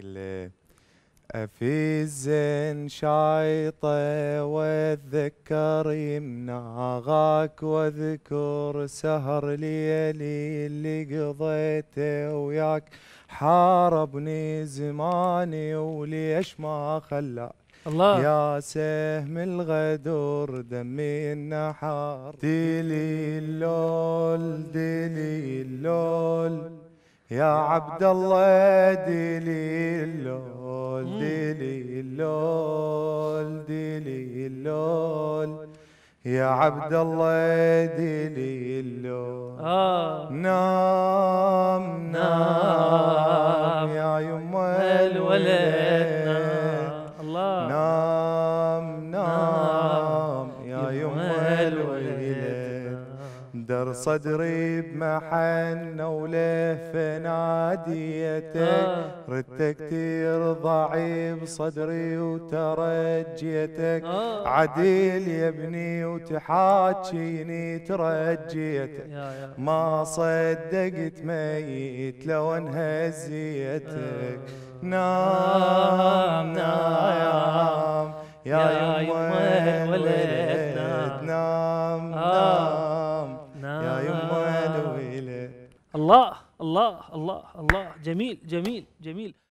قل في الزين شايطة واتذكر يمناغاك واذكر سهر ليلي اللي قضيته وياك حاربني زماني وليش ما خلاك الله يا سهم الغدور دمي النحار ديلي اللول ديلي اللول يا عبد الله ديلي اللول ديلي اللول ديلي اللول يا عبد الله ديلي اللول نام نام يا يما الولد نام نام يا يما الولد در صدري بمحنة ولهفة ناديتك ردت كتير ضعيف صدري وترجيتك عديل يا ابني وتحاجيني ترجيتك ما صدقت ميت لو انهزيتك نام نام يا يما الولد نام نام يا يما الولد الله الله الله الله جميل جميل جميل.